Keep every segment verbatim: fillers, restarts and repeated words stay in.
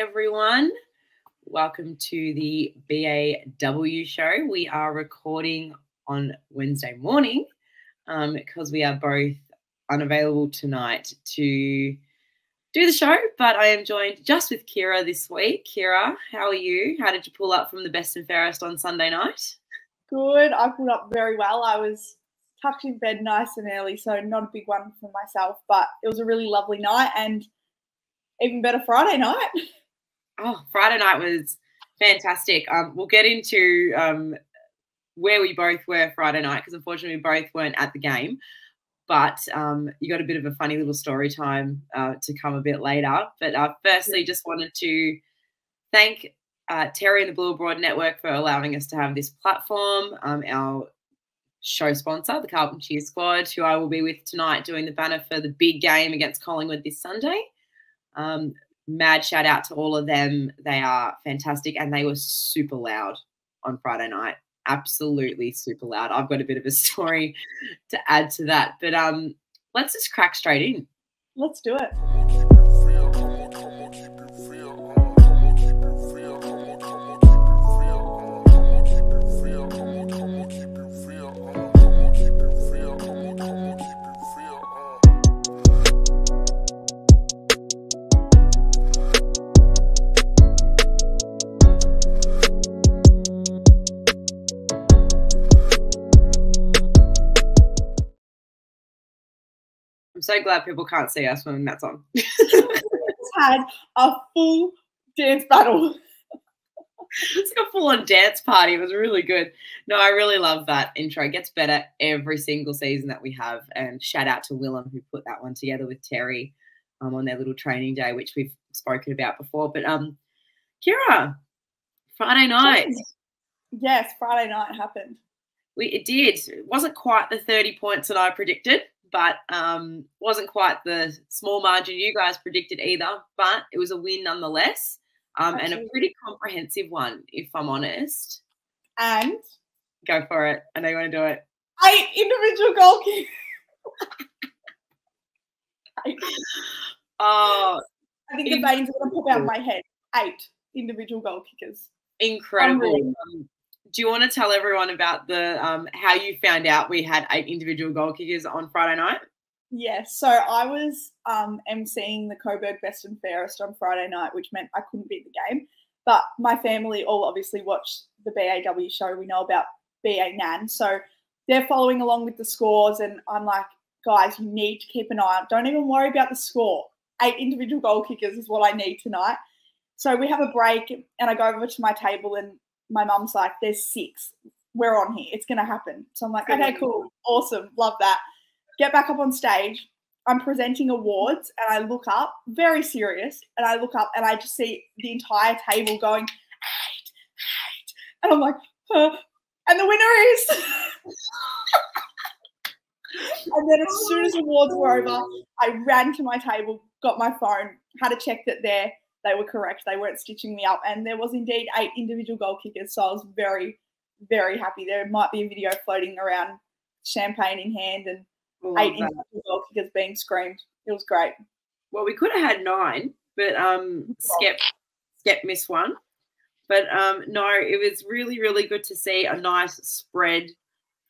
everyone. Welcome to the B A W show. We are recording on Wednesday morning um, because we are both unavailable tonight to do the show, but I am joined just with Kira this week. Kira, how are you? How did you pull up from the best and fairest on Sunday night? Good. I pulled up very well. I was tucked in bed nice and early, so not a big one for myself, but it was a really lovely night, and even better Friday night. Oh, Friday night was fantastic. Um, we'll get into um, where we both were Friday night because unfortunately we both weren't at the game. But um, you got a bit of a funny little story time uh, to come a bit later. But uh, firstly, just wanted to thank uh, Terry and the Blue Abroad Network for allowing us to have this platform, um, our show sponsor, the Carlton Cheer Squad, who I will be with tonight doing the banner for the big game against Collingwood this Sunday. Um, mad shout out to all of them. They are fantastic, and they were super loud on Friday night. Absolutely super loud. I've got a bit of a story to add to that, but um, let's just crack straight in. Let's do it. I'm so glad people can't see us when that's on. We had a full dance battle. It's like a full-on dance party. It was really good. No, I really love that intro. It gets better every single season that we have. And shout out to Willem who put that one together with Terry um, on their little training day, which we've spoken about before. But um, Kira, Friday night. Yes, Friday night happened. We it did. It wasn't quite the thirty points that I predicted. But um, wasn't quite the small margin you guys predicted either, but it was a win nonetheless, um, and a pretty comprehensive one, if I'm honest. And? Go for it. I know you want to do it. Eight individual goal kicks. Oh, I think the veins are going to pop out of my head. Eight individual goal kickers. Incredible. Um, Do you want to tell everyone about the um, how you found out we had eight individual goal kickers on Friday night? Yes. Yeah, so I was um, emceeing the Coburg Best and Fairest on Friday night, which meant I couldn't be at the game. But my family all obviously watched the B A W show. We know about B A Nan. So they're following along with the scores, and I'm like, guys, you need to keep an eye out. Don't even worry about the score. Eight individual goal kickers is what I need tonight. So we have a break, and I go over to my table and my mum's like, there's six. We're on here. It's going to happen. So I'm like, okay, cool. Awesome. Love that. Get back up on stage. I'm presenting awards, and I look up, very serious, and I look up and I just see the entire table going, eight, eight. And I'm like, huh. And the winner is. And then as soon as awards were over, I ran to my table, got my phone, had a check that they're They were correct. They weren't stitching me up. And there was indeed eight individual goal kickers, so I was very, very happy. There might be a video floating around, champagne in hand, and eight that. individual goal kickers being screamed. It was great. Well, we could have had nine, but um, Skep, Skep missed one. But, um, no, it was really, really good to see a nice spread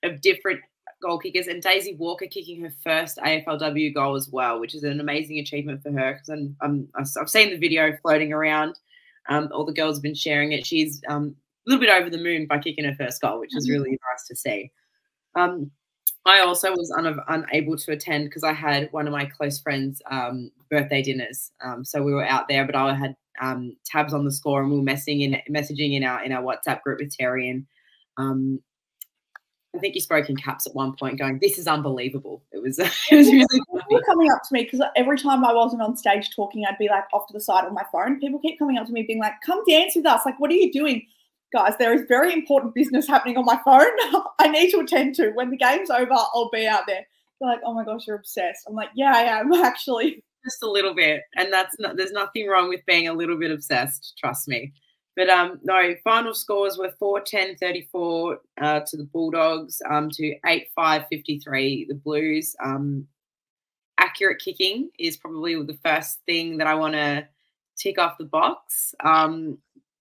of different goal kickers, and Daisy Walker kicking her first A F L W goal as well, which is an amazing achievement for her because I'm, I'm, I've seen the video floating around. Um, all the girls have been sharing it. She's um, a little bit over the moon by kicking her first goal, which is really nice to see. Um, I also was un unable to attend because I had one of my close friends' um, birthday dinners, um, so we were out there, but I had um, tabs on the score, and we were messing in, messaging in our in our WhatsApp group with Terry, and um, I think you spoke in caps at one point going, this is unbelievable. It was, it was really funny. People coming up to me because every time I wasn't on stage talking, I'd be like off to the side on my phone. People keep coming up to me being like, come dance with us. Like, what are you doing? Guys, there is very important business happening on my phone. I need to attend to. When the game's over, I'll be out there. They're like, oh, my gosh, you're obsessed. I'm like, yeah, I am actually. Just a little bit. And that's not, there's nothing wrong with being a little bit obsessed, trust me. But, um, no, final scores were four ten thirty-four uh, to the Bulldogs, um, to eight five fifty-three, the Blues. Um, accurate kicking is probably the first thing that I want to tick off the box. Um,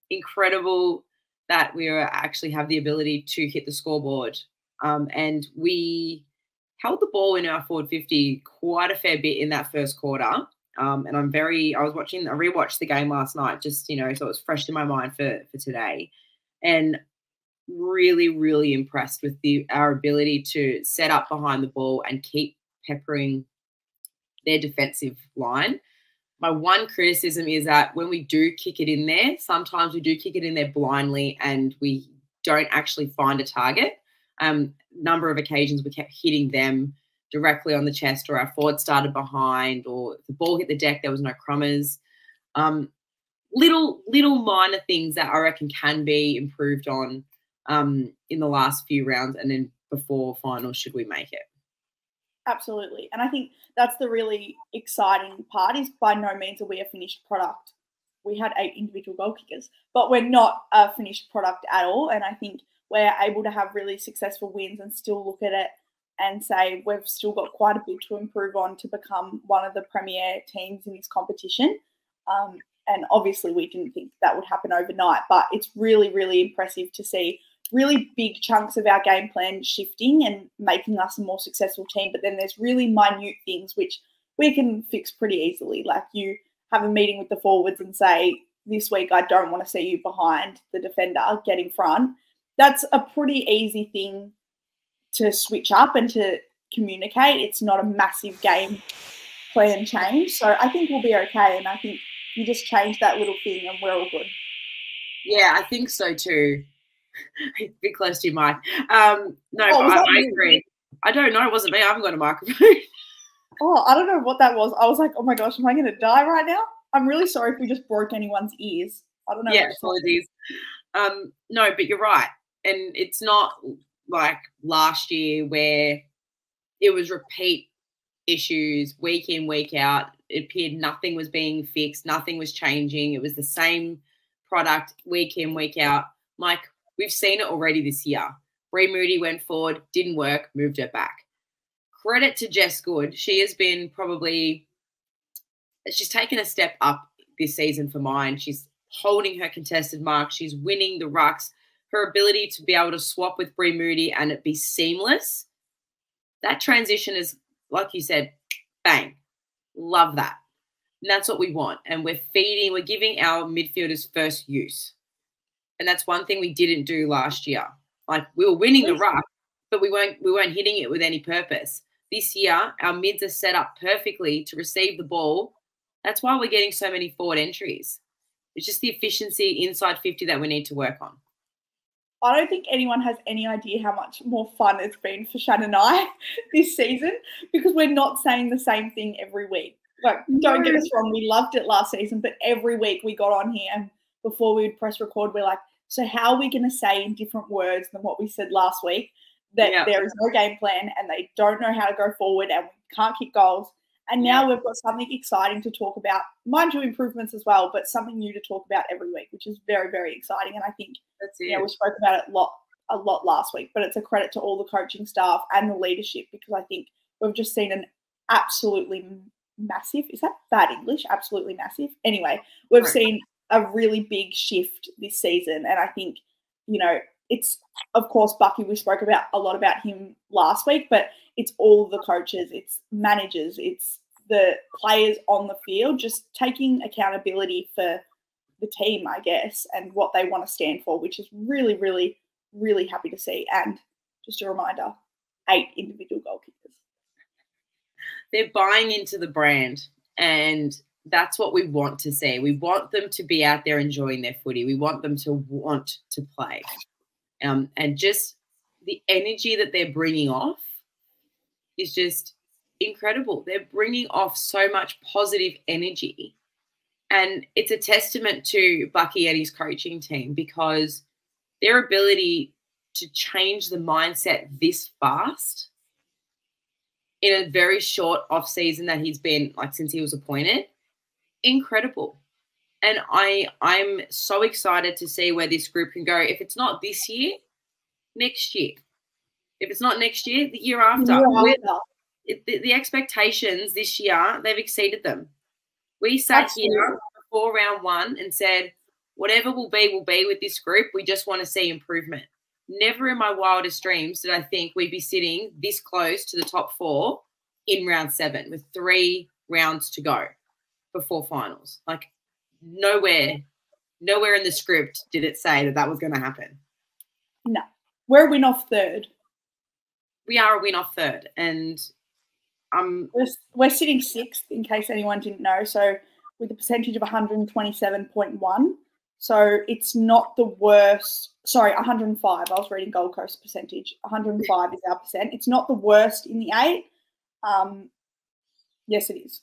incredible that we were actually have the ability to hit the scoreboard. Um, and we held the ball in our forward fifty quite a fair bit in that first quarter. Um, and I'm very, I was watching, I rewatched the game last night, just, you know, so it was fresh in my mind for, for today. And really, really impressed with the our ability to set up behind the ball and keep peppering their defensive line. My one criticism is that when we do kick it in there, sometimes we do kick it in there blindly and we don't actually find a target. Um, number of occasions we kept hitting them directly on the chest, or our forward started behind, or if the ball hit the deck, there was no crummers. Um, little, little minor things that I reckon can be improved on um, in the last few rounds and then before finals, should we make it. Absolutely. And I think that's the really exciting part, is by no means are we a finished product. We had eight individual goal kickers, but we're not a finished product at all. And I think we're able to have really successful wins and still look at it and say we've still got quite a bit to improve on to become one of the premier teams in this competition. Um, and obviously we didn't think that would happen overnight, but it's really, really impressive to see really big chunks of our game plan shifting and making us a more successful team. But then there's really minute things which we can fix pretty easily. Like, you have a meeting with the forwards and say, this week I don't want to see you behind the defender, get in front. That's a pretty easy thing to switch up and to communicate. It's not a massive game plan change. So I think we'll be okay. And I think you just change that little thing and we're all good. Yeah, I think so too. Be close to your mic. Um, no, oh, I, I agree. I don't know. It wasn't me. I haven't got a microphone. Oh, I don't know what that was. I was like, oh my gosh, am I going to die right now? I'm really sorry if we just broke anyone's ears. I don't know. Yeah, apologies. Um, no, but you're right. And it's not like last year where it was repeat issues week in, week out. It appeared nothing was being fixed. Nothing was changing. It was the same product week in, week out. Mike, we've seen it already this year. Bree Moody went forward, didn't work, moved her back. Credit to Jess Good. She has been probably – she's taken a step up this season for mine. She's holding her contested mark. She's winning the rucks. Her ability to be able to swap with Bree Moody and it be seamless, that transition is, like you said, bang. Love that. And that's what we want. And we're feeding – we're giving our midfielders first use. And that's one thing we didn't do last year. Like, we were winning the ruck, but we weren't we weren't hitting it with any purpose. This year, our mids are set up perfectly to receive the ball. That's why we're getting so many forward entries. It's just the efficiency inside fifty that we need to work on. I don't think anyone has any idea how much more fun it's been for Shan and I this season, because we're not saying the same thing every week. Like, don't get us wrong, we loved it last season, but every week we got on here and before we would press record, we're like, so how are we going to say in different words than what we said last week that yeah. there is no game plan and they don't know how to go forward and we can't kick goals? And now yeah. we've got something exciting to talk about. Mind you, improvements as well, but something new to talk about every week, which is very, very exciting. And I think that's it. You know, we spoke about it a lot, a lot last week, but it's a credit to all the coaching staff and the leadership, because I think we've just seen an absolutely massive – is that bad English? Absolutely massive. Anyway, we've right. seen – a really big shift this season. And I think, you know, it's, of course, Bucky, we spoke about a lot about him last week, but it's all the coaches, it's managers, it's the players on the field just taking accountability for the team, I guess, and what they want to stand for, which is really, really, really happy to see. And just a reminder, eight individual goal kickers. They're buying into the brand, and that's what we want to see. We want them to be out there enjoying their footy. We want them to want to play. Um, and just the energy that they're bringing off is just incredible. They're bringing off so much positive energy. And it's a testament to Bucky and his coaching team, because their ability to change the mindset this fast in a very short off-season that he's been, like, since he was appointed, incredible. And I, I'm so excited to see where this group can go. If it's not this year, next year. If it's not next year, the year after. Yeah. The, the expectations this year, they've exceeded them. We sat That's here true. before round one and said, whatever will be, will be with this group. We just want to see improvement. Never in my wildest dreams did I think we'd be sitting this close to the top four in round seven with three rounds to go before finals. Like nowhere, nowhere in the script did it say that that was going to happen. No. We're a win off third. We are a win off third. And um, we're, we're sitting sixth, in case anyone didn't know, so with a percentage of one hundred twenty-seven point one. So it's not the worst. Sorry, one hundred five. I was reading Gold Coast percentage. one hundred five is our percent. It's not the worst in the eight. Um, yes, it is.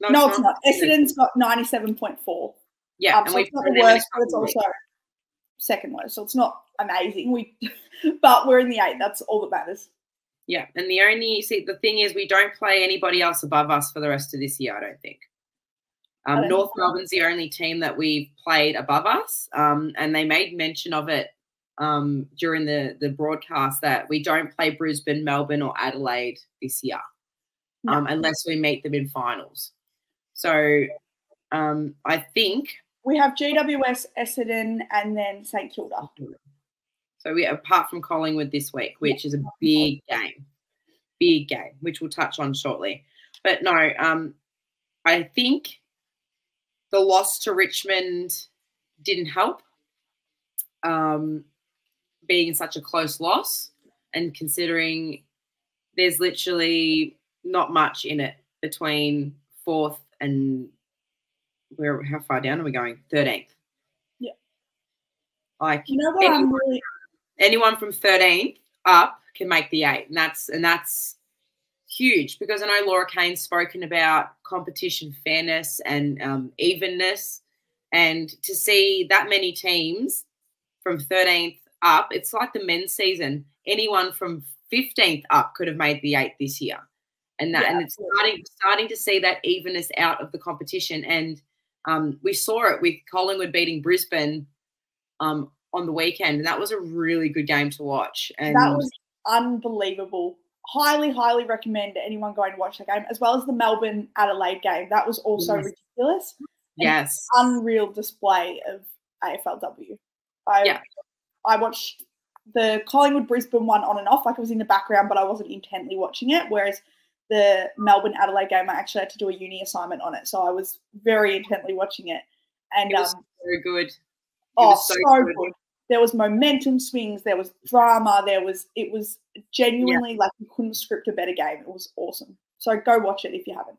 No, no it's, it's not. Essendon's got ninety-seven point four. Yeah, um, so it's not the worst, but it's also second worst. So it's not amazing. We, but we're in the eight. That's all that matters. Yeah, and the only see the thing is we don't play anybody else above us for the rest of this year. I don't think. Um, North Melbourne's the only team that we've played above us, um, and they made mention of it um, during the, the broadcast that we don't play Brisbane, Melbourne or Adelaide this year um, no. unless we meet them in finals. So um, I think we have G W S, Essendon and then St Kilda. So we apart from Collingwood this week, which is a big game, big game, which we'll touch on shortly. But, no, um, I think – the loss to Richmond didn't help, um, being such a close loss and considering there's literally not much in it between fourth and where, how far down are we going? thirteenth. Yeah. Like you know what anyone, I'm really... anyone from thirteenth up can make the eight, and that's and that's huge, because I know Laura Kane's spoken about competition fairness and um, evenness, and to see that many teams from thirteenth up, it's like the men's season. Anyone from fifteenth up could have made the eight this year, and that yeah, and it's starting starting to see that evenness out of the competition. And um, we saw it with Collingwood beating Brisbane um, on the weekend, and that was a really good game to watch. And that was unbelievable. Highly, highly recommend anyone going to watch that game, as well as the Melbourne-Adelaide game. That was also yes. ridiculous. Yes. Unreal display of A F L W. I, yeah. I watched the Collingwood-Brisbane one on and off. Like, I was in the background, but I wasn't intently watching it, whereas the Melbourne-Adelaide game, I actually had to do a uni assignment on it, so I was very intently watching it. And it was um, so good. It oh, was so, so good. good. There was momentum swings. There was drama. There was it was genuinely yeah. like you couldn't script a better game. It was awesome. So go watch it if you haven't.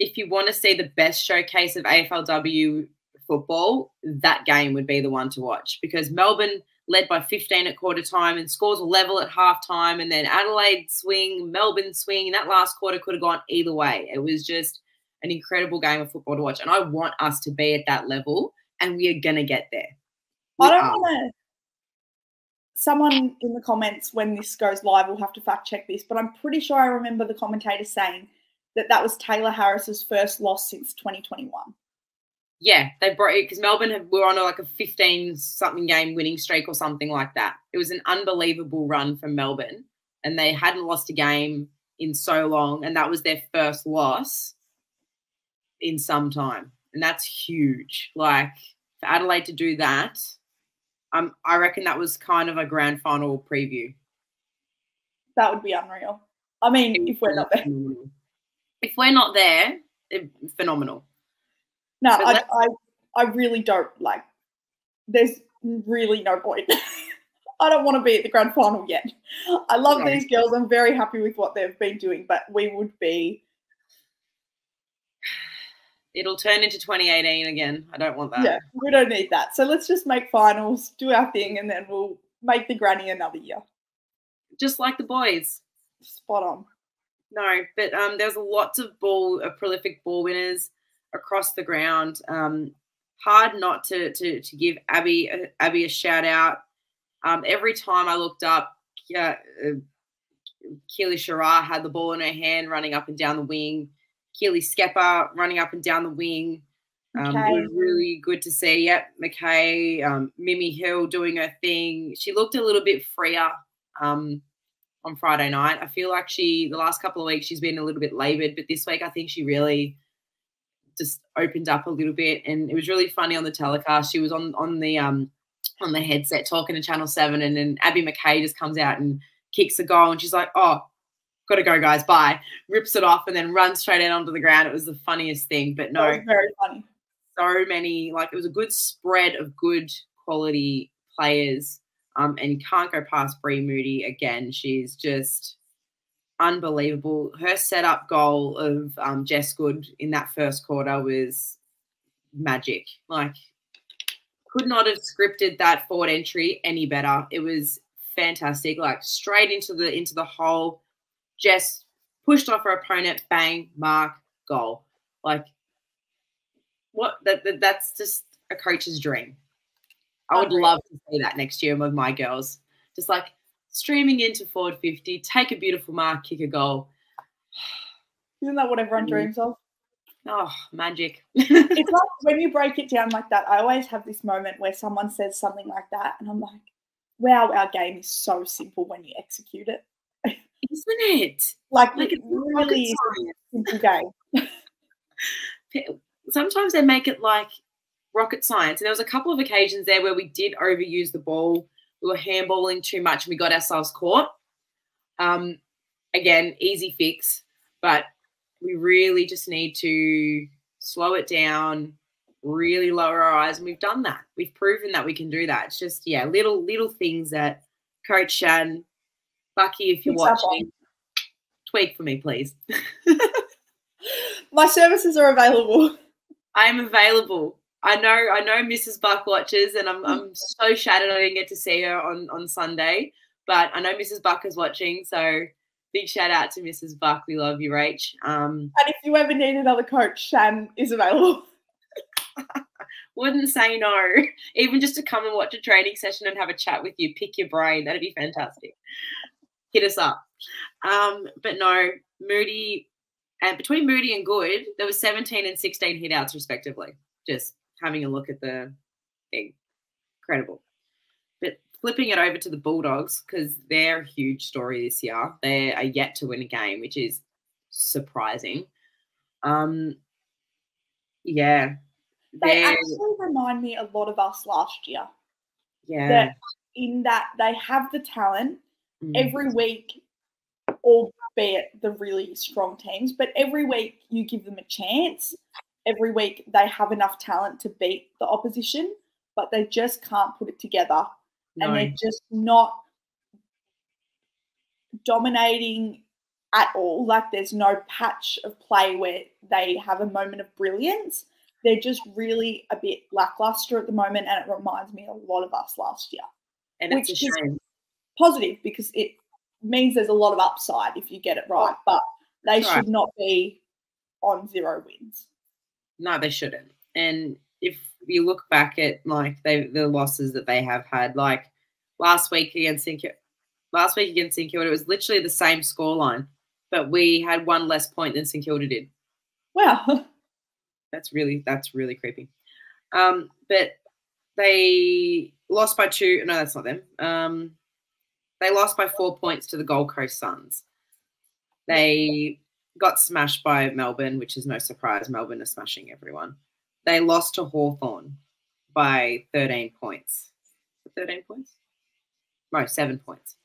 If you want to see the best showcase of A F L W football, that game would be the one to watch, because Melbourne led by fifteen at quarter time and scores were level at half time, and then Adelaide swing, Melbourne swing, and that last quarter could have gone either way. It was just an incredible game of football to watch, and I want us to be at that level, and we are going to get there. We I don't want to – someone in the comments when this goes live will have to fact check this, but I'm pretty sure I remember the commentator saying that that was Taylor Harris's first loss since twenty twenty-one. Yeah, they brought it because Melbourne were on a, like a fifteen-something game winning streak or something like that. It was an unbelievable run from Melbourne, and they hadn't lost a game in so long, and that was their first loss in some time, and that's huge. Like, for Adelaide to do that – Um, I reckon that was kind of a grand final preview. That would be unreal. I mean, if we're not there. If we're not there, it, phenomenal. No, I, I I really don't, like, there's really no point. I don't want to be at the grand final yet. I love no. these girls. I'm very happy with what they've been doing, but we would be. It'll turn into twenty eighteen again. I don't want that. Yeah, we don't need that. So let's just make finals, do our thing, and then we'll make the granny another year. Just like the boys. Spot on. No, but um, there's lots of ball, uh, prolific ball winners across the ground. Um, hard not to to to give Abby uh, Abby a shout out. Um, every time I looked up, uh, uh, Keely Sherrard had the ball in her hand, running up and down the wing. Keely Skepper running up and down the wing. Um, okay. It was really good to see. Yep, McKay, um, Mimi Hill doing her thing. She looked a little bit freer um, on Friday night. I feel like she, the last couple of weeks, she's been a little bit laboured, but this week I think she really just opened up a little bit, and it was really funny on the telecast. She was on on the um on the headset talking to Channel seven, and then Abby McKay just comes out and kicks a goal, and she's like, "Oh, gotta go, guys, bye." Rips it off and then runs straight in onto the ground. It was the funniest thing. But no, it was very funny. So many, like, it was a good spread of good quality players. Um, and you can't go past Bree Moody again. She's just unbelievable. Her setup goal of um, Jess Good in that first quarter was magic. Like, could not have scripted that forward entry any better. It was fantastic. Like, straight into the into the hole. Jess pushed off her opponent. Bang, mark, goal. Like, what? That, that that's just a coach's dream. I would love to see that next year with my girls. Just like streaming into forward fifty, take a beautiful mark, kick a goal. Isn't that what everyone dreams of? Oh, magic. It's like when you break it down like that, I always have this moment where someone says something like that and I'm like, wow, our game is so simple when you execute it. Isn't it? Like, like it really is a simple game. Sometimes they make it like rocket science. And there was a couple of occasions there where we did overuse the ball. We were handballing too much and we got ourselves caught. Um, again, easy fix, but we really just need to slow it down, really lower our eyes, and we've done that. We've proven that we can do that. It's just, yeah, little little things that Coach Shan, Bucky, if you're watching, tweak for me, please. My services are available. I am available. I know, I know Missus Buck watches, and I'm I'm so shattered I didn't get to see her on, on Sunday. But I know Missus Buck is watching, so big shout out to Missus Buck. We love you, Rach. Um, and if you ever need another coach, Shan is available. Wouldn't say no. Even just to come and watch a training session and have a chat with you, pick your brain. That'd be fantastic. Hit us up. Um, but no, Moody, and between Moody and Good, there was seventeen and sixteen hitouts respectively. Just having a look at the thing. Incredible. But flipping it over to the Bulldogs, because they're a huge story this year. They are yet to win a game, which is surprising. Um, yeah. They actually remind me a lot of us last year. Yeah. That in that they have the talent mm. every week, albeit the really strong teams, but every week you give them a chance. Every week they have enough talent to beat the opposition, but they just can't put it together. No. And they're just not dominating at all. Like, there's no patch of play where they have a moment of brilliance. They're just really a bit lackluster at the moment, and it reminds me a lot of us last year. And it's a shame. Which is positive because it means there's a lot of upside if you get it right, but they That's should right. not be on zero wins. No, they shouldn't. And if you look back at, like, they, the losses that they have had, like last week against St Kilda, last week against St Kilda, it was literally the same scoreline, but we had one less point than St Kilda did. Wow, that's really that's really creepy. Um, but they lost by two. No, that's not them. Um, they lost by four points to the Gold Coast Suns. They got smashed by Melbourne, which is no surprise. Melbourne are smashing everyone. They lost to Hawthorn by thirteen points. thirteen points? No, seven points.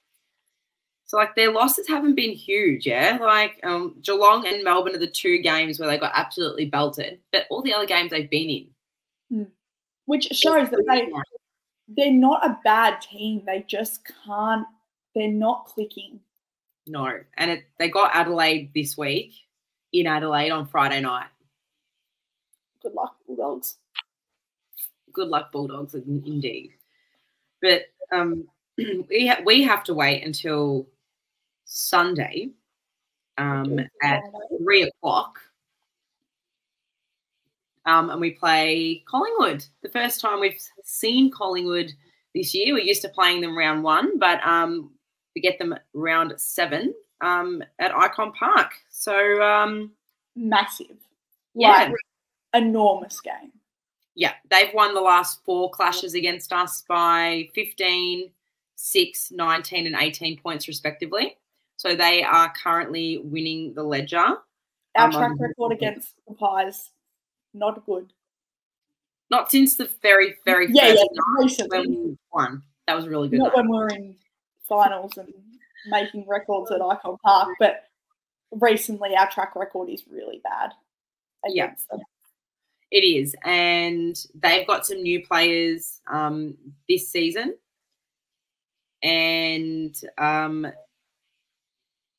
So, like, their losses haven't been huge, yeah? Like, um, Geelong and Melbourne are the two games where they got absolutely belted, but all the other games they've been in. Which shows that they, they're not a bad team. They just can't – they're not clicking. No, and it, they got Adelaide this week in Adelaide on Friday night. Good luck, Bulldogs. Good luck, Bulldogs, indeed. But um, we, ha we have to wait until Sunday um, at three o'clock, um, and we play Collingwood. The first time we've seen Collingwood this year. We're used to playing them round one, but um, – we get them round seven um, at Icon Park. So um, massive. Yeah. Like, enormous game. Yeah. They've won the last four clashes against us by fifteen, six, nineteen and eighteen points respectively. So they are currently winning the ledger. Our um, track record against the Pies not good. Not since the very, very yeah, first yeah, night when we won. That was really good. Not night. When we were in finals and making records at Icon Park, but recently our track record is really bad. Yeah, them. It is. And they've got some new players um, this season. And um,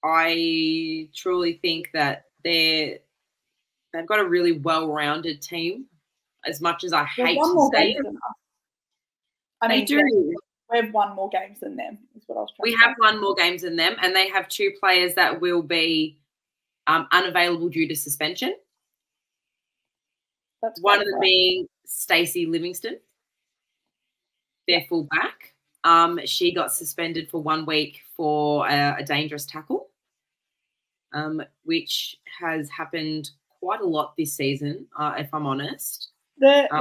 I truly think that they're, they've got a really well-rounded team. As much as I hate to say it, I mean, they do. We've won more games than them. Is what I was trying to say. We have won more games than them, and they have two players that will be um, unavailable due to suspension. That's one of them being Stacey Livingston, their fullback. Um, she got suspended for one week for a, a dangerous tackle, um, which has happened quite a lot this season, uh, if I'm honest. The, um,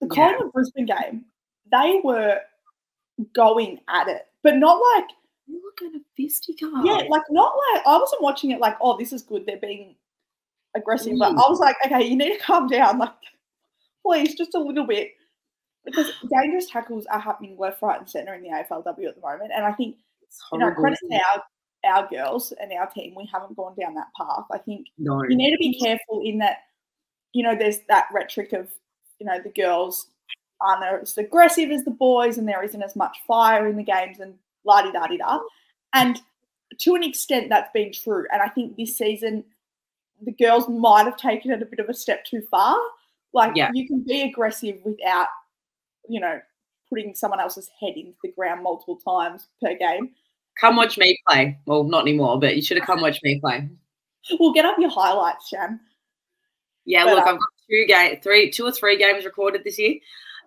the Collingwood yeah. Brisbane game, they were going at it, but not like you were going to fisticuffs. Yeah, like not like I wasn't watching it like, oh, this is good. They're being aggressive, mm. but I was like, okay, you need to calm down, like please, just a little bit, because dangerous tackles are happening left, right, and centre in the A F L W at the moment, and I think it's horrible, you know, credit to our our girls and our team, we haven't gone down that path. I think no. you need to be careful in that. You know, there's that rhetoric of, you know, the girls aren't as aggressive as the boys and there isn't as much fire in the games and la-di-da-di-da. And to an extent that's been true. And I think this season the girls might have taken it a bit of a step too far. Like yeah. you can be aggressive without, you know, putting someone else's head into the ground multiple times per game. Come watch me play. Well, not anymore, but you should have come watch me play. Well, get up your highlights, Shan. Yeah, but, look, I've got two game, three, two or three games recorded this year.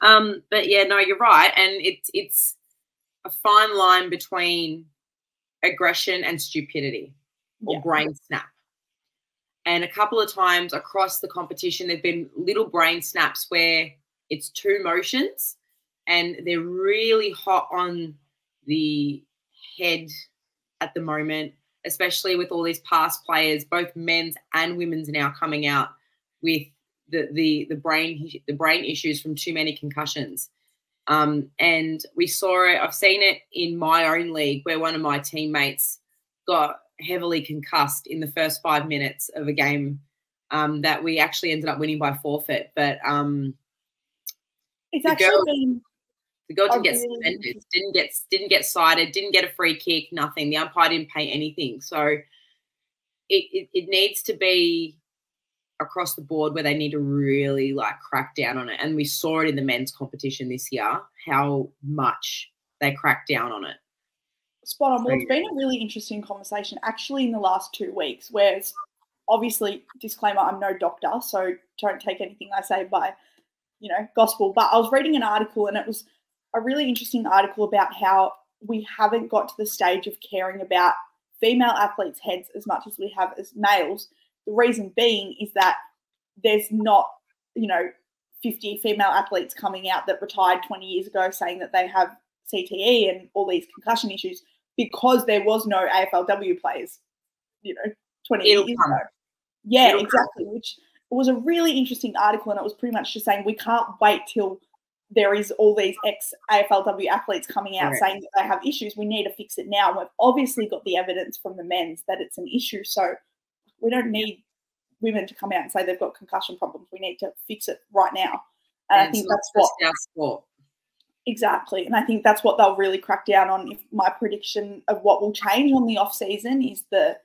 Um, but yeah, no, you're right, and it's it's a fine line between aggression and stupidity or yeah. brain snap. And a couple of times across the competition, there've been little brain snaps where it's two motions, and they're really hot on the head at the moment, especially with all these past players, both men's and women's now coming out with the the the brain the brain issues from too many concussions, um, and we saw it. I've seen it in my own league where one of my teammates got heavily concussed in the first five minutes of a game um, that we actually ended up winning by forfeit. But um, it's the actually girl, been the girl didn't get suspended, didn't get didn't get cited, didn't get a free kick, nothing. The umpire didn't pay anything, so it it, it needs to be across the board where they need to really, like, crack down on it. And we saw it in the men's competition this year, how much they cracked down on it. Spot on. Well, it's been a really interesting conversation actually in the last two weeks where it's obviously, disclaimer, I'm no doctor, so don't take anything I say by, you know, gospel. But I was reading an article and it was a really interesting article about how we haven't got to the stage of caring about female athletes' heads as much as we have as males. The reason being is that there's not, you know, fifty female athletes coming out that retired twenty years ago saying that they have C T E and all these concussion issues because there was no A F L W players, you know, twenty years ago. Yeah, exactly, which was a really interesting article, and it was pretty much just saying we can't wait till there is all these ex-A F L W athletes coming out saying that they have issues. We need to fix it now. And we've obviously got the evidence from the men's that it's an issue, so we don't need women to come out and say they've got concussion problems. We need to fix it right now. And, and I think that's what our sport. Exactly. And I think that's what they'll really crack down on. If my prediction of what will change on the off season is the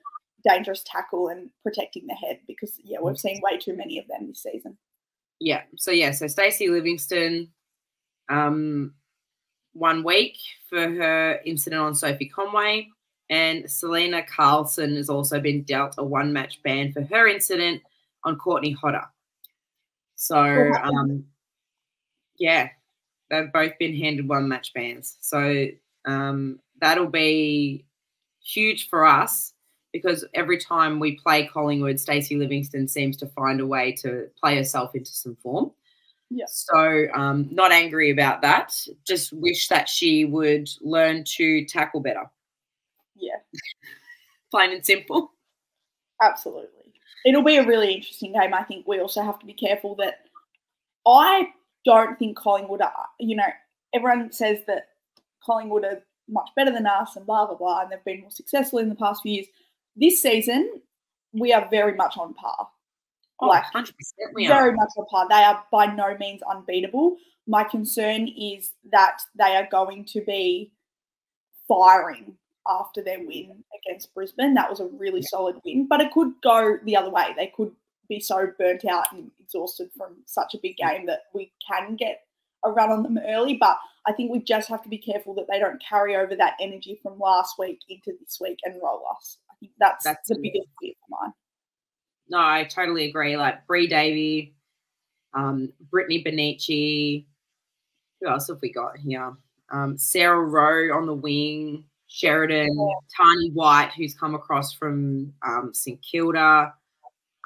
dangerous tackle and protecting the head, because yeah, we've seen way too many of them this season. Yeah. So yeah, so Stacey Livingston, um, one week for her incident on Sophie Conway. And Selena Carlson has also been dealt a one-match ban for her incident on Courtney Hodder. So, um, yeah, they've both been handed one-match bans. So um, that'll be huge for us because every time we play Collingwood, Stacey Livingston seems to find a way to play herself into some form. Yeah. So um, not angry about that, just wish that she would learn to tackle better. Yeah. Plain and simple. Absolutely. it'll be a really interesting game. I think we also have to be careful that I don't think Collingwood are, you know, everyone says that Collingwood are much better than us and blah, blah, blah, and they've been more successful in the past few years. This season, we are very much on par. Oh, like, one hundred percent we are. Very much on par. They are by no means unbeatable. My concern is that they are going to be firing after their win against Brisbane. That was a really yeah. solid win, but it could go the other way. They could be so burnt out and exhausted from such a big game that we can get a run on them early, but I think we just have to be careful that they don't carry over that energy from last week into this week and roll us. I think that's, that's the biggest fear for mine. No, I totally agree. Like Bree Davey, um, Brittany Benici, who else have we got here? Um, Sarah Rowe on the wing, Sheridan, yeah. Tani White, who's come across from um, St Kilda.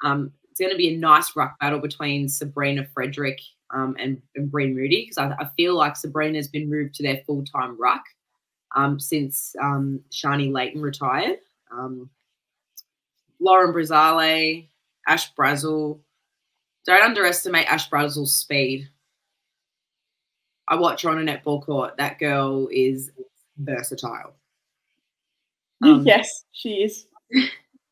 Um, it's going to be a nice ruck battle between Sabrina Frederick um, and, and Bree Moody, because I, I feel like Sabrina's been moved to their full-time ruck um, since um, Sharni Layton retired. Um, Lauren Brazale, Ash Brazel. Don't underestimate Ash Brazel's speed. I watch her on a netball court. That girl is versatile. Um, yes, she is.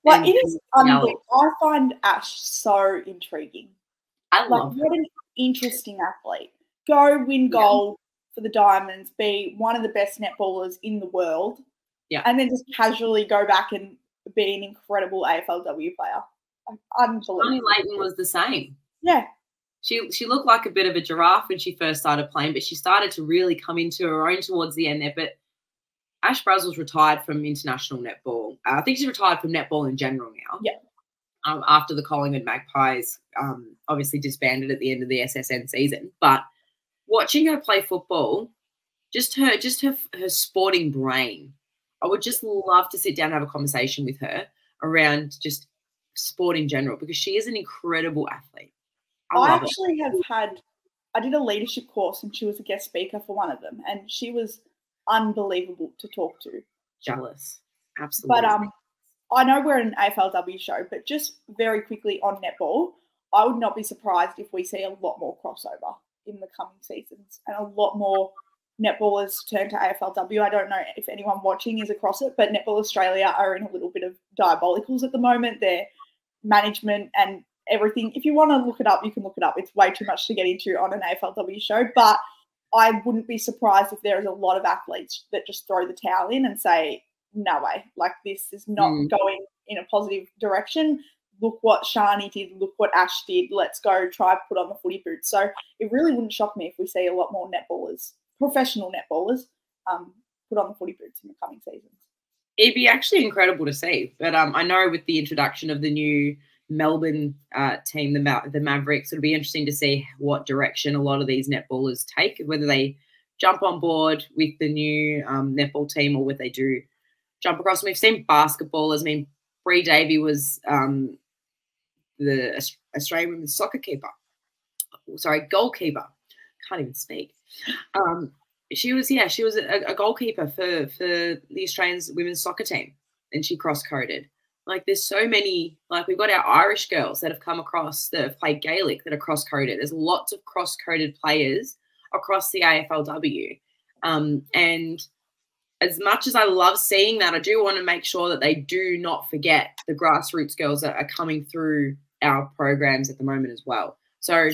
Like, it is unbelievable. I find Ash so intriguing. I love her. What an interesting athlete. Go win gold yeah. for the Diamonds, be one of the best netballers in the world, yeah, and then just casually go back and be an incredible A F L W player. Like, unbelievable. Tani Layton was the same. Yeah. She she looked like a bit of a giraffe when she first started playing, but she started to really come into her own towards the end there. But Ash Brazel's retired from international netball. Uh, I think she's retired from netball in general now. Yeah. Um, after the Collingwood Magpies um, obviously disbanded at the end of the S S N season. But watching her play football, just her just her, her sporting brain, I would just love to sit down and have a conversation with her around just sport in general, because she is an incredible athlete. I, I actually it. have had – I did a leadership course and she was a guest speaker for one of them, and she was unbelievable to talk to. Jealous. Absolutely. But um, I know we're an A F L W show, but just very quickly on netball, I would not be surprised if we see a lot more crossover in the coming seasons and a lot more netballers turn to A F L W. I don't know if anyone watching is across it, but Netball Australia are in a little bit of diabolicals at the moment. Their management and – everything. If you want to look it up, you can look it up. It's way too much to get into on an A F L W show, but I wouldn't be surprised if there is a lot of athletes that just throw the towel in and say, no way, like this is not mm. going in a positive direction. Look what Sharni did, look what Ash did, let's go try put on the footy boots. So it really wouldn't shock me if we see a lot more netballers, professional netballers, um, put on the footy boots in the coming seasons. It'd be actually incredible to see, but um, I know with the introduction of the new Melbourne uh, team, the, Ma the Mavericks, it'll be interesting to see what direction a lot of these netballers take, whether they jump on board with the new um, netball team or whether they do jump across. And we've seen basketballers. I mean, Bree Davey was um, the Australian women's soccer keeper. Sorry, goalkeeper. Can't even speak. Um, she was, yeah, she was a, a goalkeeper for, for the Australian women's soccer team, and she cross-coded. Like, there's so many, like, we've got our Irish girls that have come across that have played Gaelic that are cross-coded. There's lots of cross-coded players across the A F L W. Um, and as much as I love seeing that, I do want to make sure that they do not forget the grassroots girls that are coming through our programs at the moment as well. So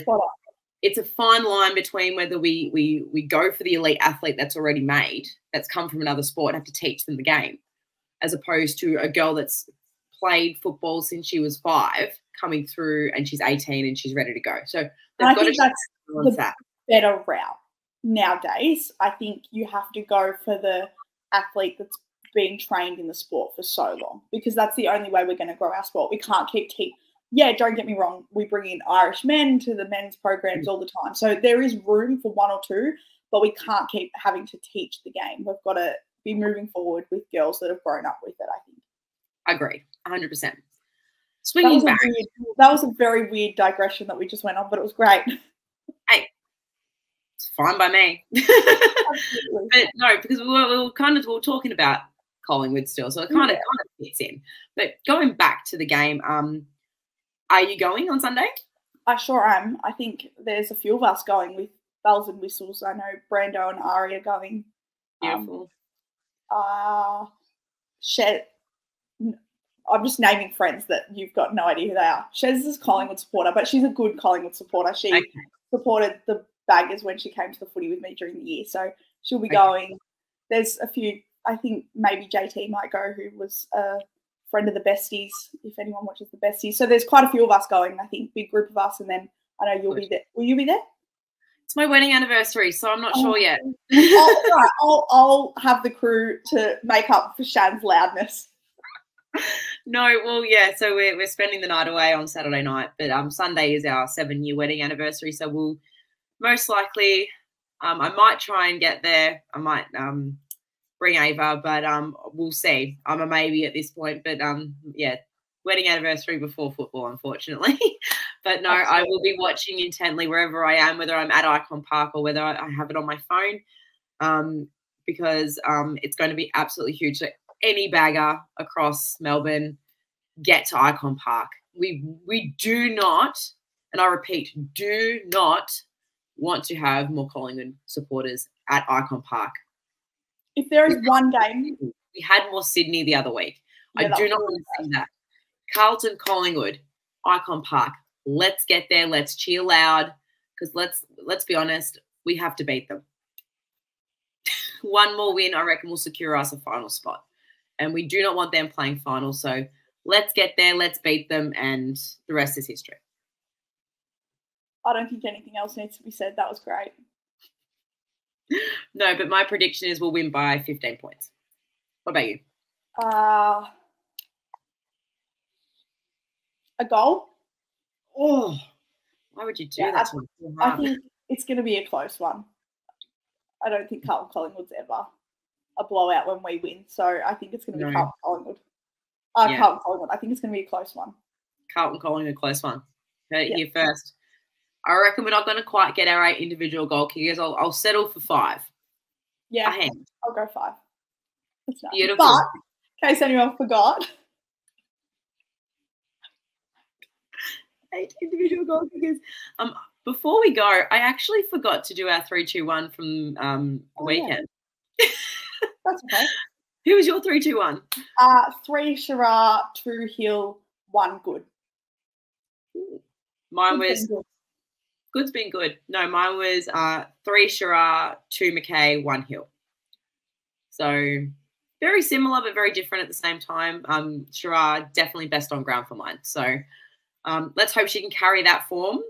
it's a fine line between whether we, we, we go for the elite athlete that's already made, that's come from another sport, and have to teach them the game, as opposed to a girl that's played football since she was five, coming through, and she's eighteen and she's ready to go. So I think that's the that. better route nowadays. I think you have to go for the athlete that's been trained in the sport for so long, because that's the only way we're going to grow our sport. We can't keep keep. Yeah, don't get me wrong. We bring in Irish men to the men's programs all the time, so there is room for one or two, but we can't keep having to teach the game. We've got to be moving forward with girls that have grown up with it, I think. Agreed, one hundred percent. Swinging that back. Weird, that was a very weird digression that we just went on, but it was great. Hey, it's fine by me. But no, because we were, we were kind of we were talking about Collingwood still, so it kind, yeah. of, kind of fits in. But going back to the game, um, Are you going on Sunday? I sure am. I think there's a few of us going with bells and whistles. I know Brando and Ari are going. Beautiful. Um, uh, Shed. I'm just naming friends that you've got no idea who they are. Shez is a Collingwood supporter, but she's a good Collingwood supporter. She okay. supported the Baggers when she came to the footy with me during the year, so she'll be okay. going. There's a few. I think maybe J T might go, who was a friend of the Besties, if anyone watches the Besties. So there's quite a few of us going, I think, big group of us, and then I know you'll be there. Will you be there? It's my wedding anniversary, so I'm not oh, sure yet. I'll, right, I'll, I'll have the crew to make up for Shan's loudness. No, well, yeah, so we're, we're spending the night away on Saturday night, but um, Sunday is our seven-year wedding anniversary, so we'll most likely um, – I might try and get there. I might um, bring Ava, but um, we'll see. I'm a maybe at this point, but, um, yeah, wedding anniversary before football, unfortunately. But, no, absolutely. I will be watching intently wherever I am, whether I'm at Icon Park or whether I have it on my phone, um, because um, it's going to be absolutely huge. So any bagger across Melbourne, get to Icon Park. We we do not, and I repeat, do not want to have more Collingwood supporters at Icon Park. If there is one game. We had more Sydney the other week. Yeah, I do not want to see that. Carlton, Collingwood, Icon Park. Let's get there. Let's cheer loud, because let's, let's be honest, we have to beat them. One more win, I reckon, will secure us a final spot. And we do not want them playing final. So let's get there, let's beat them, and the rest is history. I don't think anything else needs to be said. That was great. No, but my prediction is we'll win by fifteen points. What about you? Uh, a goal? Oh, why would you do yeah, that? I, so I think it's going to be a close one. I don't think Carlton Collingwood's ever a blowout when we win. So I think it's going to be no. Carlton Collingwood. Uh, yeah. Carlton Collingwood. I think it's going to be a close one. Carlton Collingwood, close one. Heard it yep. here first. I reckon we're not going to quite get our eight individual goal kickers. I'll, I'll settle for five. Yeah, I'll go five. That's nice. Beautiful. But, in case anyone forgot, eight individual goal kickers. Um, before we go, I actually forgot to do our three two one from um, the oh, weekend. Yeah. That's okay. Who was your three, two, one? Uh, three Shirah, two Hill, one Good. Mine Good's was been good. Good's been good. No, mine was uh, three Shirah, two McKay, one Hill. So very similar but very different at the same time. Um, Shirah definitely best on ground for mine. So um, let's hope she can carry that form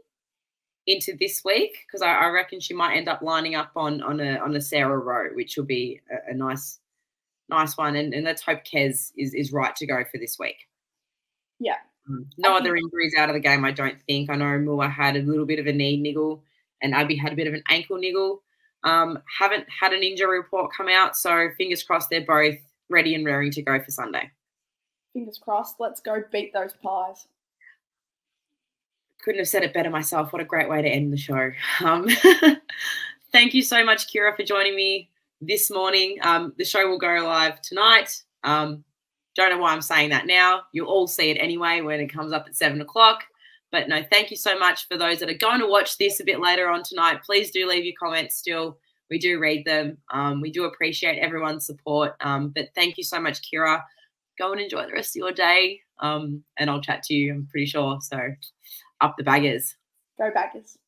into this week, because I, I reckon she might end up lining up on on a on a Sarah Rowe, which will be a, a nice nice one. And, and let's hope Kez is is right to go for this week. Yeah. Um, no I other injuries out of the game, I don't think. I know Mua had a little bit of a knee niggle, and Abby had a bit of an ankle niggle. Um, haven't had an injury report come out, so fingers crossed they're both ready and raring to go for Sunday. Fingers crossed. Let's go beat those Pies. Couldn't have said it better myself. What a great way to end the show. Um, thank you so much, Kira, for joining me this morning. Um, the show will go live tonight. Um, don't know why I'm saying that now. You'll all see it anyway when it comes up at seven o'clock. But, no, thank you so much for those that are going to watch this a bit later on tonight. Please do leave your comments still. We do read them. Um, we do appreciate everyone's support. Um, but thank you so much, Kira. Go and enjoy the rest of your day, um, and I'll chat to you, I'm pretty sure. So up the Baggers. Go Baggers.